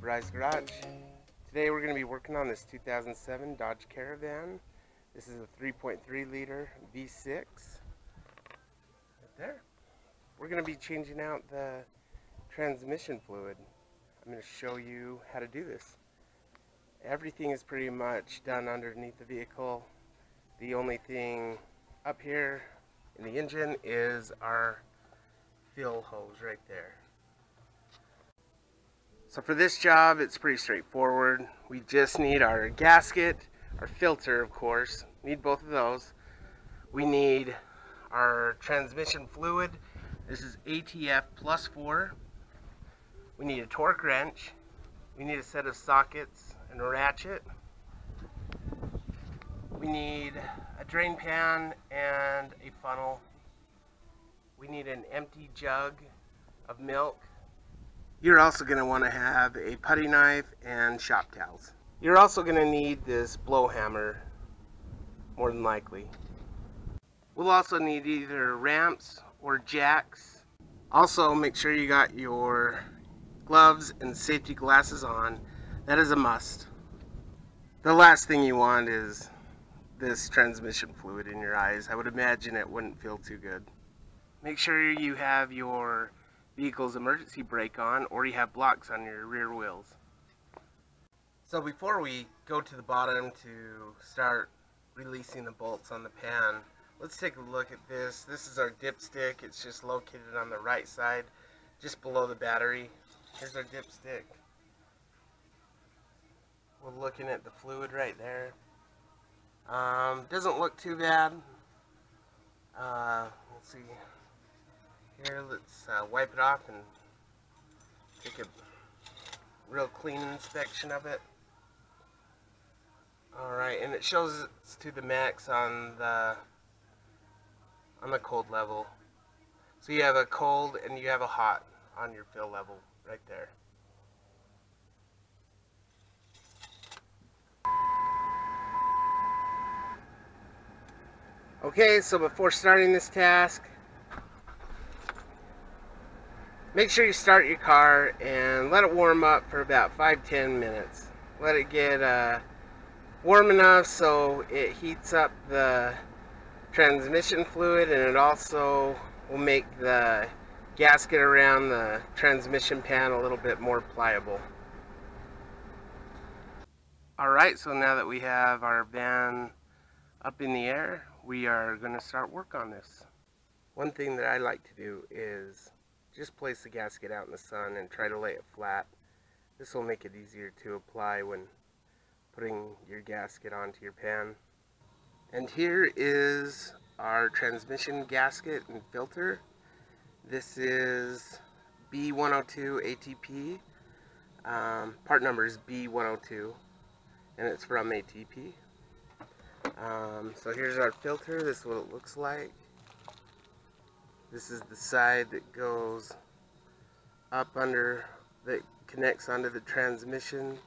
Bride's Garage. Today we're going to be working on this 2007 Dodge Caravan. This is a 3.3 liter V6. Right there. We're going to be changing out the transmission fluid. I'm going to show you how to do this. Everything is pretty much done underneath the vehicle. The only thing up here in the engine is our fill hose right there. So for this job, it's pretty straightforward. We just need our gasket, our filter, of course, need both of those. We need our transmission fluid. This is ATF Plus Four. We need a torque wrench. We need a set of sockets and a ratchet. We need a drain pan and a funnel. We need an empty jug of milk. You're also going to want to have a putty knife and shop towels. You're also going to need this blow hammer, more than likely. We'll also need either ramps or jacks. Also, make sure you got your gloves and safety glasses on. That is a must. The last thing you want is this transmission fluid in your eyes. I would imagine it wouldn't feel too good. Make sure you have your vehicle's emergency brake on, or you have blocks on your rear wheels. So before we go to the bottom to start releasing the bolts on the pan, let's take a look at this. This is our dipstick. It's just located on the right side, just below the battery. Here's our dipstick. We're looking at the fluid right there. Doesn't look too bad. Let's see. Here, let's wipe it off and take a real clean inspection of it. Alright, and it shows it's to the max on the cold level. So you have a cold and you have a hot on your fill level right there. Okay, so before starting this task, make sure you start your car and let it warm up for about 5-10 minutes. Let it get warm enough so it heats up the transmission fluid, and it also will make the gasket around the transmission pan a little bit more pliable. Alright, so now that we have our van up in the air, we are going to start work on this. One thing that I like to do is just place the gasket out in the sun and try to lay it flat. This will make it easier to apply when putting your gasket onto your pan. And here is our transmission gasket and filter. This is B102 ATP. Part number is B102, and it's from ATP. So here's our filter. This is what it looks like. This is the side that goes up under, that connects onto the transmission.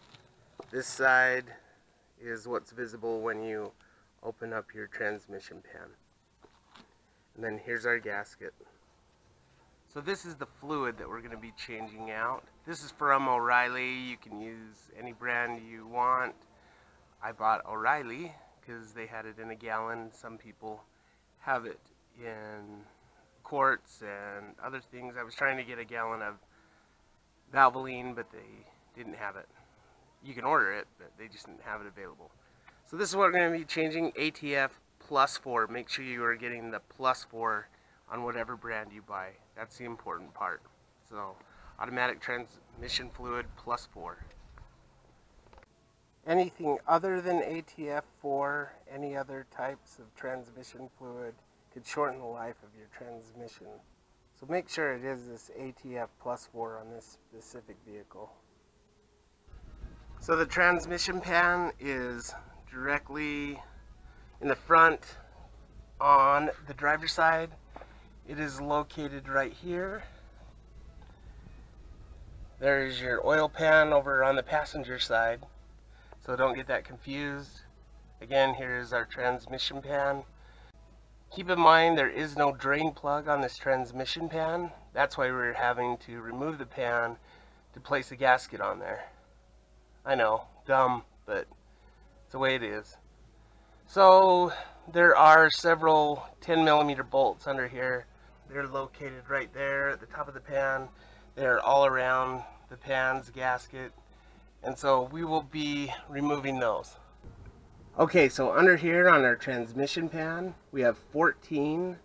This side is what's visible when you open up your transmission pan. And then here's our gasket. So this is the fluid that we're going to be changing out. This is from O'Reilly. You can use any brand you want. I bought O'Reilly because they had it in a gallon. Some people have it in quarts and other things. I was trying to get a gallon of Valvoline, but they didn't have it. You can order it, but they just didn't have it available. So this is what we're going to be changing, ATF Plus Four. Make sure you are getting the Plus Four on whatever brand you buy. That's the important part. So automatic transmission fluid Plus Four. Anything other than ATF 4, any other types of transmission fluid, could shorten the life of your transmission. So make sure it is this ATF Plus Four on this specific vehicle. So the transmission pan is directly in the front on the driver's side. It is located right here. There's your oil pan over on the passenger side. So don't get that confused. Again, here is our transmission pan. Keep in mind there is no drain plug on this transmission pan. That's why we're having to remove the pan to place a gasket on there. I know, dumb, but it's the way it is. So there are several 10mm bolts under here. They're located right there at the top of the pan. They're all around the pan's gasket, and so we will be removing those. Okay, so under here on our transmission pan, we have 14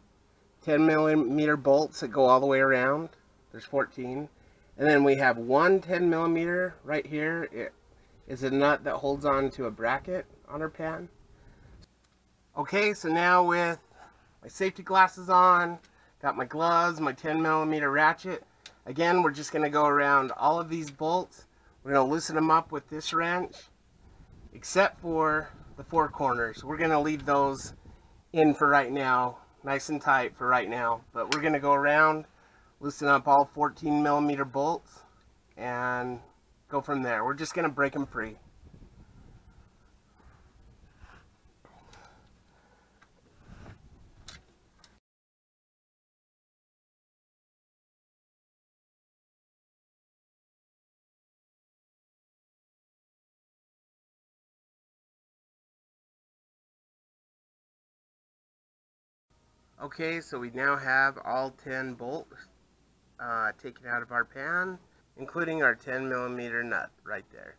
10mm bolts that go all the way around. There's 14. And then we have one 10mm right here. It is a nut that holds on to a bracket on our pan. Okay, so now with my safety glasses on, got my gloves, my 10mm ratchet. Again, we're just going to go around all of these bolts. We're going to loosen them up with this wrench, except for the four corners. We're going to leave those in for right now, nice and tight for right now. But we're going to go around, loosen up all 14mm bolts, and go from there. We're just going to break them free. Okay, so we now have all 10 bolts taken out of our pan, including our 10mm nut right there.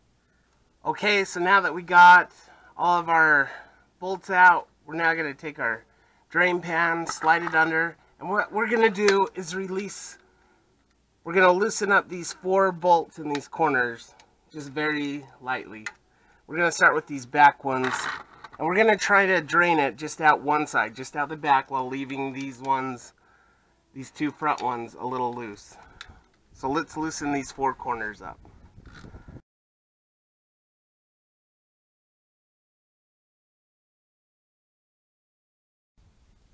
Okay, so now that we got all of our bolts out, we're now going to take our drain pan, slide it under, and what we're going to do is release. We're going to loosen up these four bolts in these corners, just very lightly. We're going to start with these back ones. And we're going to try to drain it just out one side, just out the back, while leaving these ones, these two front ones, a little loose. So let's loosen these four corners up.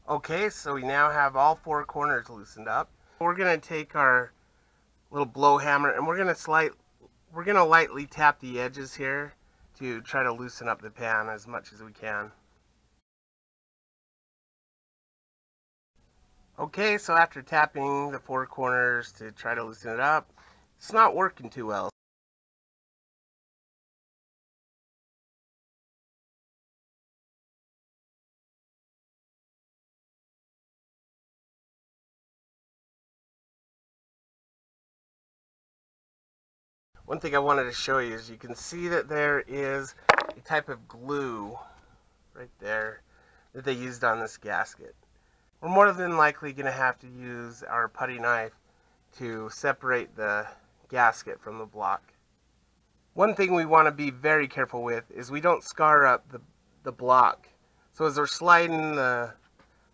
Okay, so we now have all four corners loosened up. We're going to take our little blow hammer and we're going to lightly tap the edges here to try to loosen up the pan as much as we can. Okay, so after tapping the four corners to try to loosen it up, it's not working too well. One thing I wanted to show you is you can see that there is a type of glue right there that they used on this gasket. We're more than likely going to have to use our putty knife to separate the gasket from the block. One thing we want to be very careful with is we don't scar up the block. So as we're sliding the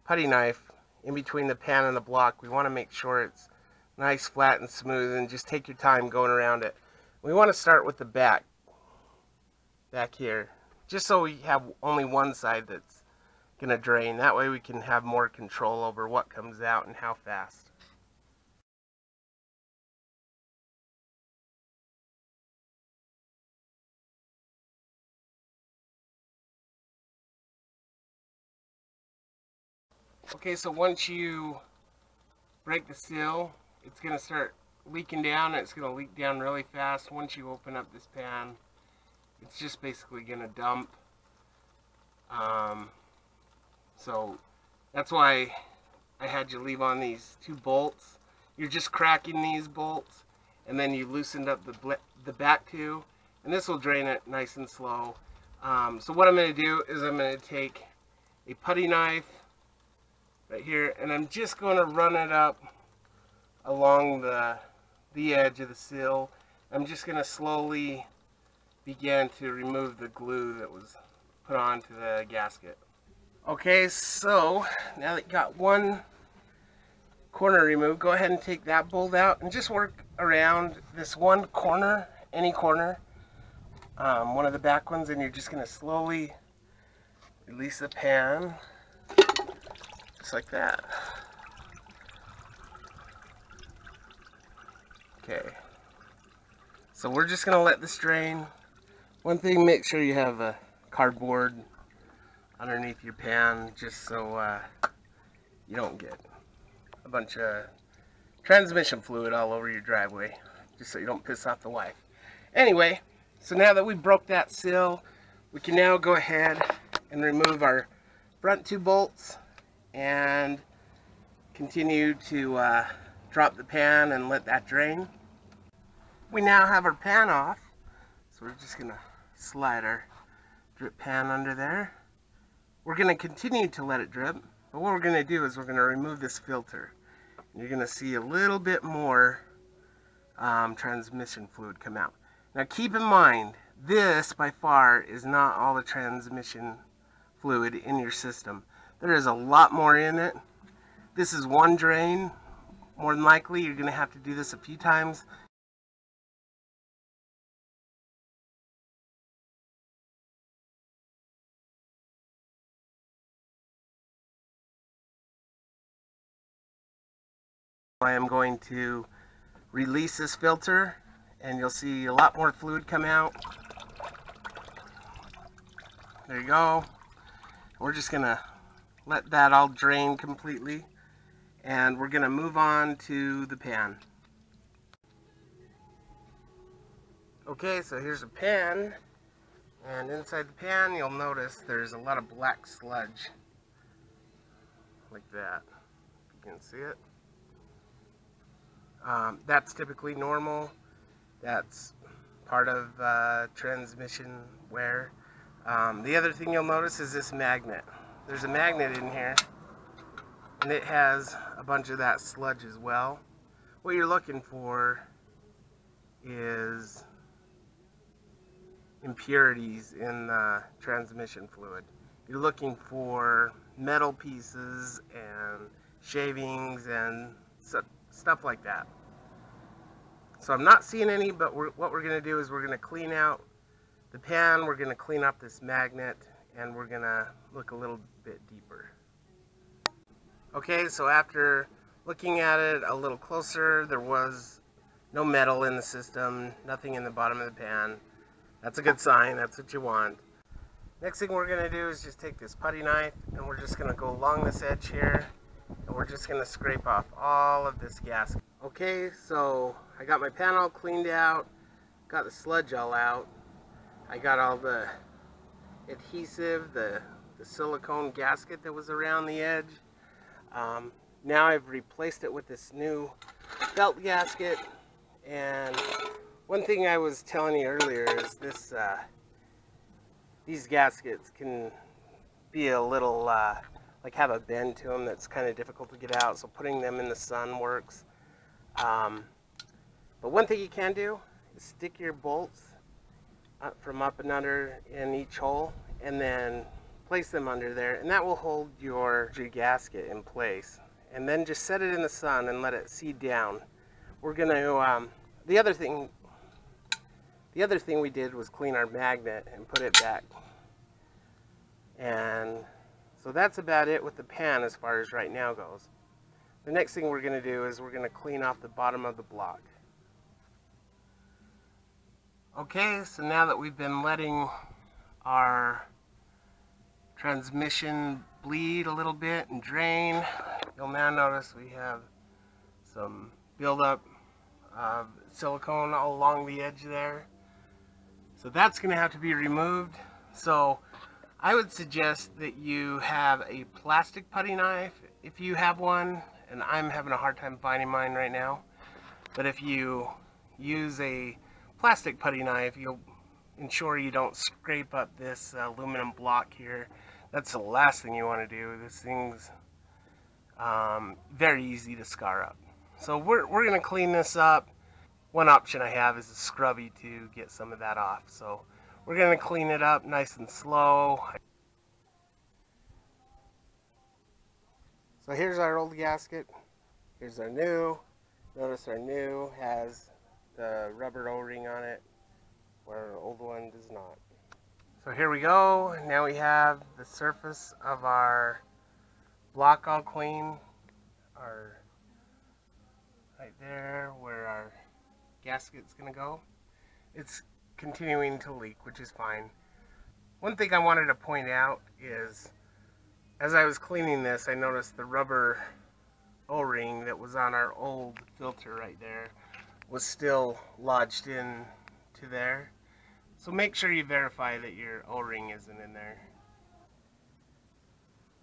putty knife in between the pan and the block, we want to make sure it's nice, flat, and smooth, and just take your time going around it. We want to start with the back here, just so we have only one side that's going to drain. That way we can have more control over what comes out and how fast. Okay, so once you break the seal, it's going to start leaking down. It's going to leak down really fast. Once you open up this pan, it's just basically going to dump. So that's why I had you leave on these two bolts. You're just cracking these bolts, and then you loosened up the back two, and this will drain it nice and slow. So what I'm going to do is I'm going to take a putty knife right here, and I'm just going to run it up along the edge of the seal. I'm just going to slowly begin to remove the glue that was put onto the gasket. Okay, so now that you got one corner removed, go ahead and take that bolt out and just work around this one corner, any corner, one of the back ones, and you're just going to slowly release the pan, just like that. Okay, so we're just going to let this drain. One thing, make sure you have a cardboard underneath your pan, just so you don't get a bunch of transmission fluid all over your driveway, just so you don't piss off the wife. Anyway, So now that we broke that seal, we can now go ahead and remove our front two bolts and continue to drop the pan and let that drain. We now have our pan off, so we're just going to slide our drip pan under there. We're going to continue to let it drip, but what we're going to do is we're going to remove this filter. And you're going to see a little bit more transmission fluid come out. Now keep in mind, this by far is not all the transmission fluid in your system. There is a lot more in it. This is one drain. More than likely, you're going to have to do this a few times. I am going to release this filter and you'll see a lot more fluid come out. There you go. We're just gonna let that all drain completely and we're gonna move on to the pan. Okay, so here's a pan, and inside the pan you'll notice there's a lot of black sludge like that. You can see it. That's typically normal. That's part of transmission wear. The other thing you'll notice is this magnet. There's a magnet in here, and it has a bunch of that sludge as well. What you're looking for is impurities in the transmission fluid. You're looking for metal pieces and shavings and stuff like that. So I'm not seeing any, but what we're going to do is we're going to clean out the pan, we're going to clean up this magnet, and we're going to look a little bit deeper. Okay, so after looking at it a little closer, there was no metal in the system, nothing in the bottom of the pan. That's a good sign, that's what you want. Next thing we're going to do is just take this putty knife, and we're just going to go along this edge here, and we're just going to scrape off all of this gasket. Okay, so I got my pan all cleaned out, got the sludge all out, I got all the adhesive, the silicone gasket that was around the edge. Now I've replaced it with this new belt gasket, and one thing I was telling you earlier is this, these gaskets can be a little, like have a bend to them that's kind of difficult to get out, so putting them in the sun works. But one thing you can do is stick your bolts from up and under in each hole and then place them under there, and that will hold your gasket in place, and then just set it in the sun and let it seed down. We're going to the other thing we did was clean our magnet and put it back, and so that's about it with the pan as far as right now goes. The next thing we're going to do is we're going to clean off the bottom of the block. Okay, so now that we've been letting our transmission bleed a little bit and drain, you'll now notice we have some buildup of silicone all along the edge there. So that's going to have to be removed. So I would suggest that you have a plastic putty knife if you have one. And I'm having a hard time finding mine right now, but if you use a plastic putty knife, you'll ensure you don't scrape up this aluminum block here. That's the last thing you want to do. This thing's very easy to scar up. So we're going to clean this up. One option I have is a scrubby to get some of that off. So we're going to clean it up nice and slow. So here's our old gasket, here's our new. Notice our new has the rubber O-ring on it, where our old one does not. So here we go, now we have the surface of our block all clean, right there where our gasket's going to go. It's continuing to leak, which is fine. One thing I wanted to point out is, as I was cleaning this, I noticed the rubber O-ring that was on our old filter right there was still lodged in to there. So make sure you verify that your O-ring isn't in there.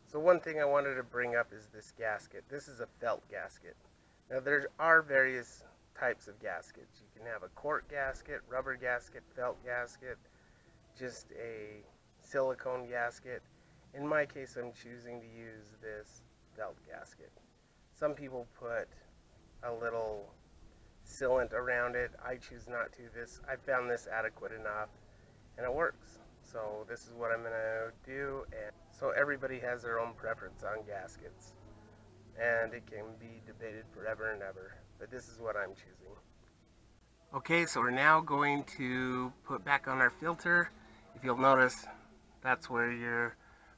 So one thing I wanted to bring up is this gasket. This is a felt gasket. Now there are various types of gaskets. You can have a quart gasket, rubber gasket, felt gasket, just a silicone gasket. In my case, I'm choosing to use this felt gasket. Some people put a little sealant around it. I choose not to. I found this adequate enough and it works. So this is what I'm gonna do. And so everybody has their own preference on gaskets, and it can be debated forever and ever, but this is what I'm choosing. Okay, so we're now going to put back on our filter. If you'll notice, that's where your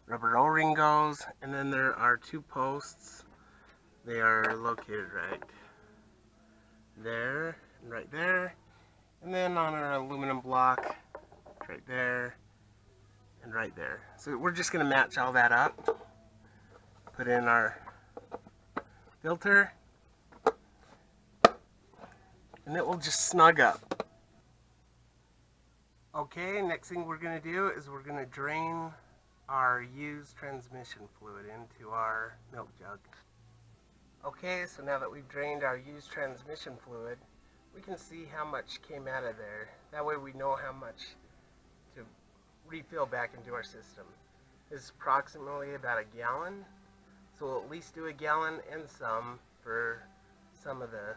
rubber O-ring goes, and then there are two posts. They are located right there and right there, and then on our aluminum block right there and right there. So we're just going to match all that up, put in our filter, and it will just snug up. Okay, next thing we're going to do is we're going to drain our used transmission fluid into our milk jug. Okay, so now that we've drained our used transmission fluid, we can see how much came out of there. That way we know how much to refill back into our system. This is approximately about a gallon, so we'll at least do a gallon and some for some of the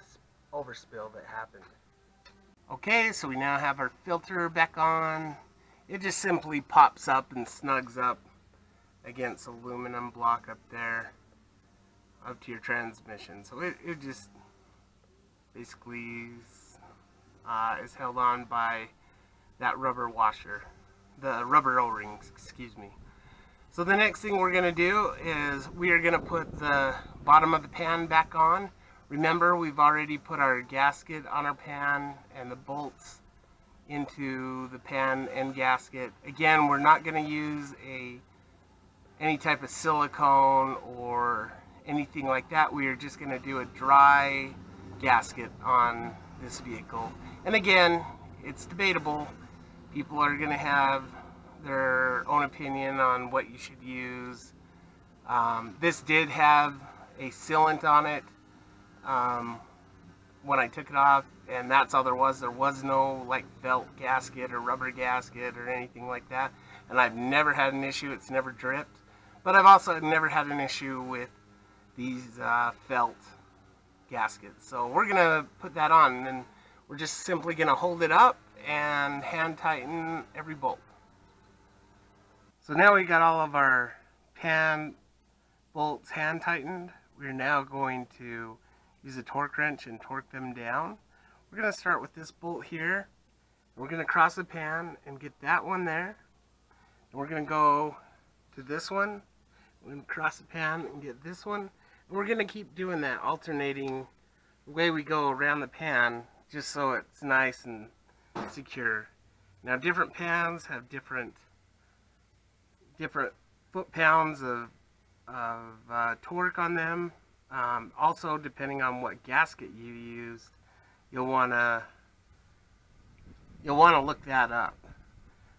overspill that happened. Okay, so we now have our filter back on. It just simply pops up and snugs up against aluminum block up there, up to your transmission. So it just basically is held on by that rubber washer, the rubber O-rings, excuse me. So the next thing we're going to do is we are going to put the bottom of the pan back on. Remember, we've already put our gasket on our pan and the bolts into the pan and gasket. Again, we're not going to use any type of silicone or anything like that. We are just going to do a dry gasket on this vehicle. And again, it's debatable. People are going to have their own opinion on what you should use. This did have a sealant on it when I took it off, and that's all there was. There was no like felt gasket or rubber gasket or anything like that, and I've never had an issue. It's never dripped. But I've also never had an issue with these felt gaskets. So we're gonna put that on, and then we're just simply gonna hold it up and hand tighten every bolt. So now we got all of our pan bolts hand tightened. We're now going to use a torque wrench and torque them down. We're gonna start with this bolt here. We're gonna cross the pan and get that one there. And we're gonna go to this one. We're gonna cross the pan and get this one. We're going to keep doing that, alternating the way we go around the pan, just so it's nice and secure. Now different pans have different foot-pounds of torque on them. Also, depending on what gasket you used, you'll want to look that up.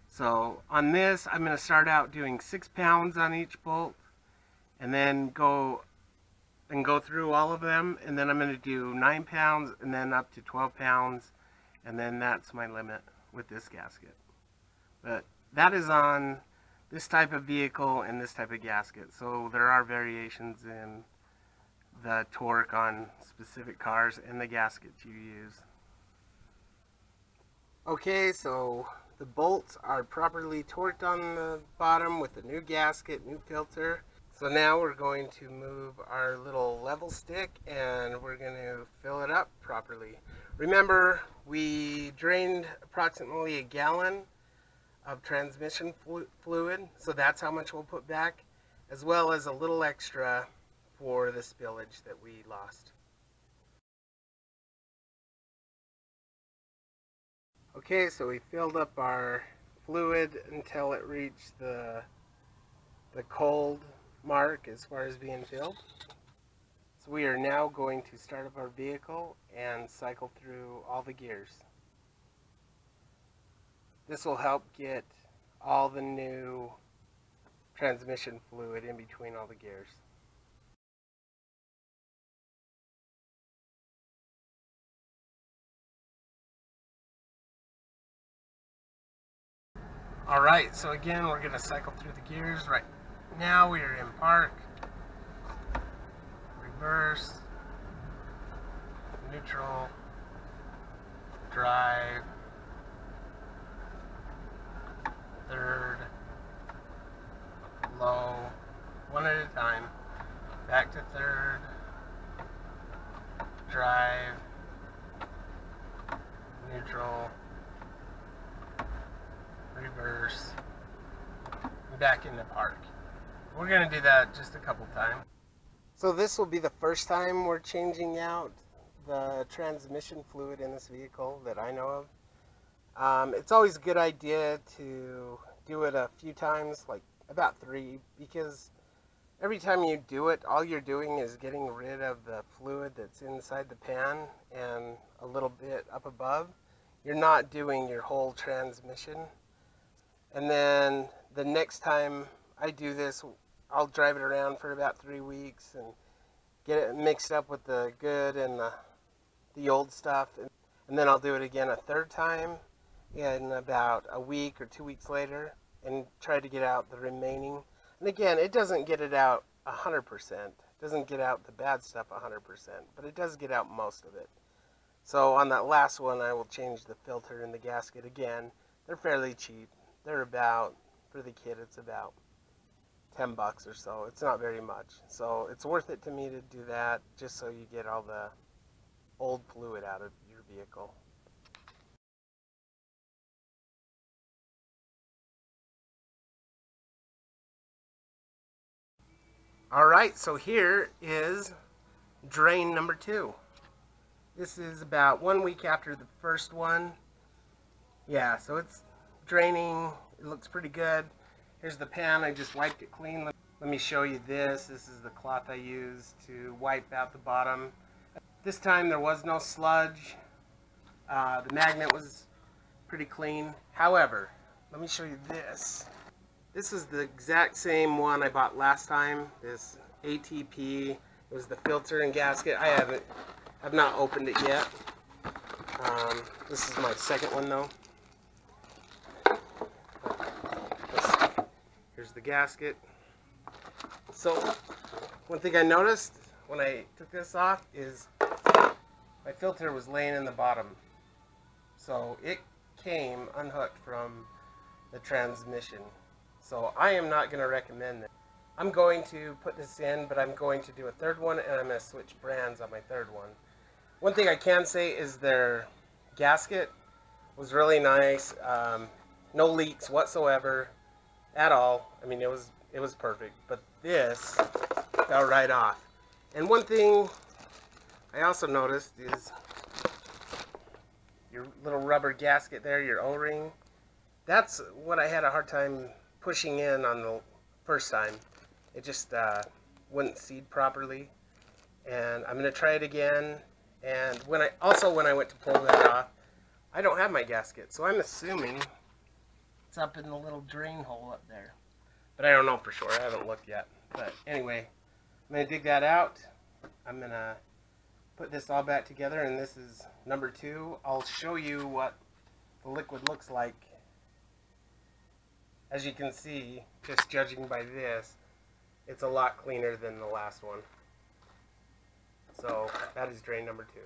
So on this, I'm going to start out doing 6 pounds on each bolt, and then go through all of them, and then I'm going to do 9 pounds, and then up to 12 pounds, and then that's my limit with this gasket. But that is on this type of vehicle and this type of gasket, so there are variations in the torque on specific cars and the gaskets you use. Okay, so the bolts are properly torqued on the bottom with a new gasket, new filter. So now we're going to move our little level stick, and we're going to fill it up properly. Remember, we drained approximately a gallon of transmission fluid, so that's how much we'll put back, as well as a little extra for the spillage that we lost. Okay, so we filled up our fluid until it reached the cold mark as far as being filled. So we are now going to start up our vehicle and cycle through all the gears. This will help get all the new transmission fluid in between all the gears. Alright, so again we're going to cycle through the gears. Right now we are in park, reverse, neutral, drive, third, low, one at a time, back to third, drive, neutral, reverse, back into park. We're going to do that just a couple times. So this will be the first time we're changing out the transmission fluid in this vehicle that I know of. It's always a good idea to do it a few times, like about 3, because every time you do it, all you're doing is getting rid of the fluid that's inside the pan and a little bit up above. You're not doing your whole transmission. And then the next time I do this, I'll drive it around for about 3 weeks and get it mixed up with the good and the old stuff. And then I'll do it again a third time in about a week or 2 weeks later and try to get out the remaining. And again, it doesn't get it out 100%. It doesn't get out the bad stuff 100%, but it does get out most of it. So on that last one, I will change the filter and the gasket again. They're fairly cheap. They're about, for the kit, it's about $10 or so. It's not very much. So it's worth it to me to do that just so you get all the old fluid out of your vehicle. Alright, so here is drain number 2. This is about 1 week after the first one. Yeah, so it's draining. It looks pretty good. Here's the pan. I just wiped it clean. Let me show you this. This is the cloth I used to wipe out the bottom. This time there was no sludge. The magnet was pretty clean. However, let me show you this. This is the exact same one I bought last time. This ATP. It was the filter and gasket. I have not opened it yet. This is my second one though. Here's the gasket. So one thing I noticed when I took this off is my filter was laying in the bottom. So it came unhooked from the transmission. So I am not going to recommend that. I'm going to put this in, but I'm going to do a third one, and I'm going to switch brands on my third one. One thing I can say is their gasket was really nice. No leaks whatsoever. At all. I mean, it was perfect, but this fell right off. And one thing I also noticed is your little rubber gasket there, your O-ring. That's what I had a hard time pushing in on the first time. It just wouldn't seat properly. And I'm going to try it again. And when I went to pull that off, I don't have my gasket, so I'm assuming it's up in the little drain hole up there. But I don't know for sure. I haven't looked yet. But anyway, I'm going to dig that out. I'm going to put this all back together, and this is number 2. I'll show you what the liquid looks like. As you can see, just judging by this, it's a lot cleaner than the last one. So that is drain number 2.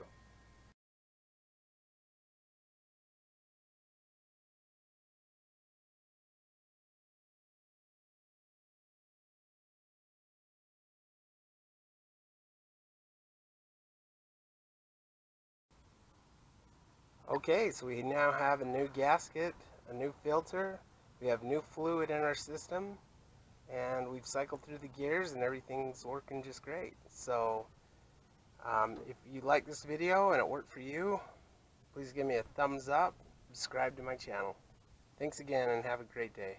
Okay, so we now have a new gasket, a new filter, we have new fluid in our system, and we've cycled through the gears and everything's working just great. So, if you like this video and it worked for you, please give me a thumbs up, subscribe to my channel. Thanks again and have a great day.